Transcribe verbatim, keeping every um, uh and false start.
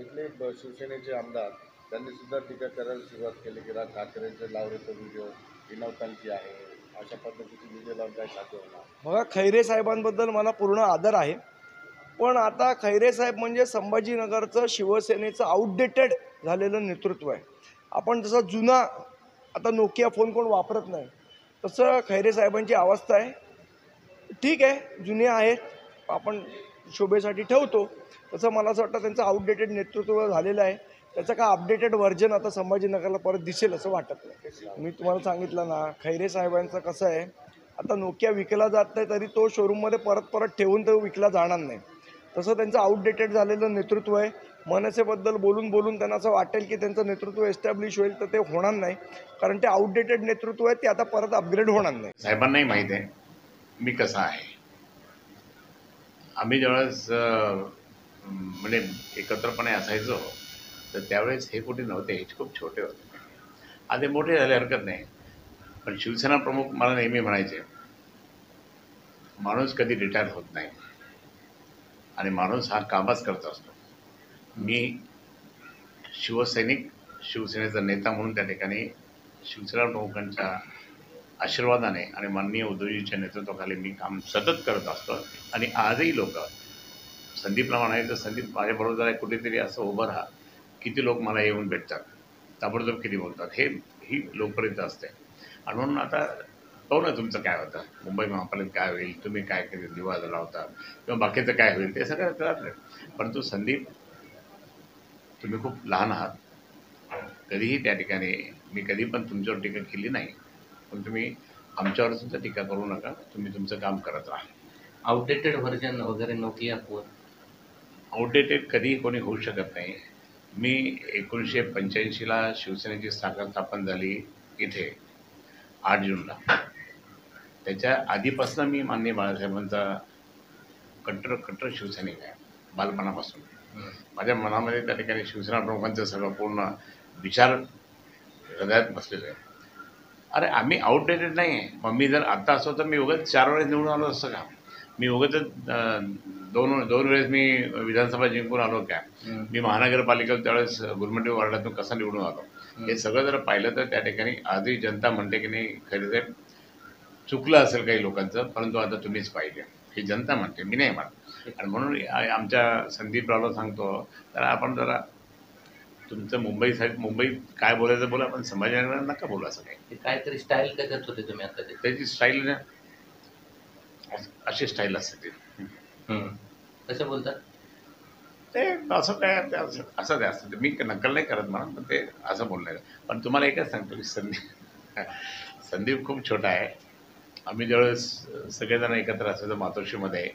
इथले शिवसेनेचे आमदार त्यांनीसुद्धा टीका करायला सुरुवात केली की राज ठाकरेंचे लावरेचा व्हिडिओ विनवतांची आहे अशा पद्धतीची व्हिडिओ लावून काय साध्य होणार. बघा खैरे साहेबांबद्दल मला पूर्ण आदर आहे, पण आता खैरे साहेब म्हणजे संभाजीनगरचं शिवसेनेचं आउटडेटेड झालेलं नेतृत्व आहे. आपण जसा जुना आता नोकिया फोन कोण वापरत नाही तसं खैरे साहेबांची अवस्था आहे. ठीक आहे, जुने आहेत, आपण शोभेसाठी ठेवतो, तसं मला असं वाटतं त्यांचं आउटडेटेड नेतृत्व झालेलं आहे. त्याचं का अपडेटेड व्हर्जन आता संभाजीनगरला परत दिसेल असं वाटत नाही. मी तुम्हाला सांगितलं ना, खैरे साहेबांचं कसं आहे, आता नोकिया विकला जात नाही तरी तो शोरूममध्ये परत परत ठेवून तो विकला जाणार नाही. तसं त्यांचं आउटडेटेड झालेलं नेतृत्व आहे. मनसेबद्दल बोलून बोलून त्यांना असं वाटेल की त्यांचं नेतृत्व एस्टॅब्लिश होईल, तर ते होणार नाही, कारण ते आउटडेटेड नेतृत्व आहे, ते आता परत अपग्रेड होणार नाही. साहेबांनाही माहीत आहे मी कसा आहे. आम्ही ज्यावेळेस म्हणजे एकत्रपणे असायचो तर त्यावेळेस हे कुठे नव्हते, हे खूप छोटे होते. आता मोठे झाले हरकत नाही, पण शिवसेना प्रमुख मला नेहमी म्हणायचे माणूस कधी रिटायर होत नाही आणि माणूस हा कामच करत असतो. मी शिवसैनिक शिवसेनेचा नेता म्हणून त्या ठिकाणी शिवसेना प्रमुखांच्या आशीर्वादाने आणि माननीय उद्धवजीच्या नेतृत्वाखाली मी काम सतत करत असतो. आणि आजही लोक संदीपला म्हणायचं, संदीप माझ्याबरोबर जरा कुठेतरी असं उभं राहा, किती लोक मला येऊन भेटतात, ताबडतोब किती बोलतात, हे ही लोकप्रियता असते. आणि म्हणून आता हो ना, तुमचं काय होतं, मुंबई महापालिकेत काय होईल, तुम्ही काय केले, दिवा झाला होता किंवा बाकीचं काय होईल, ते सगळं कळत नाही. परंतु संदीप तुम्ही खूप लहान आहात, कधीही त्या ठिकाणी मी कधी पण तुमच्यावर टीका केली नाही, पण तुम्ही आमच्यावर सुद्धा टीका करू नका, तुम्ही तुमचं काम करत राहा. आउटडेटेड व्हर्जन वगैरे नोकिया फोन आउटडेटेड कधीही कोणी होऊ शकत नाही. मी एकोणीसशे पंच्याऐंशीला शिवसेनेची साखर स्थापन झाली इथे आठ जूनला, त्याच्या आधीपासून मी माननीय बाळासाहेबांचा कट्टर कट्टर शिवसैनिक आहे बालपणापासून. माझ्या मनामध्ये त्या ठिकाणी शिवसेना प्रमुखांचं सगळं पूर्ण विचार हृदयात बसलेलं आहे. अरे आम्ही आउटडेटेड नाही आहे, मग मी जर आत्ता असो तर मी उगाच चार वेळेस निवडून आलो असतं का? मी उगाच दोन दोन वेळेस मी विधानसभा जिंकून आलो का? मी महानगरपालिकेत त्यावेळेस गुरमंडी वॉर्डातून कसा निवडून आलो, हे सगळं जर पाहिलं तर त्या ठिकाणी आजही जनता म्हणते की नाही खरं तर चुकलं असेल काही लोकांचं, परंतु आता तुम्हीच पाहिजे हे जनता म्हणते, मी नाही म्हणत. आणि म्हणून आमच्या संदीपरावला सांगतो तर आपण जरा तुमचं मुंबईसाठी मुंबईत काय बोलायचं बोला, पण संभाजीनगरला नका बोला. असं काही काहीतरी स्टाईल काय करत होते तुम्ही आता, त्याची स्टाईल अशी स्टाईल असते ती कसं बोलतात ते, असं काय असं ते असतं, मी नक्कल नाही करत म्हणा, पण ते असं बोलणार. पण तुम्हाला एकच सांगतो की संदीप संदीप खूप छोटा आहे. आम्ही ज्यावेळेस सगळेजण एकत्र असायचो मातोश्रीमध्ये,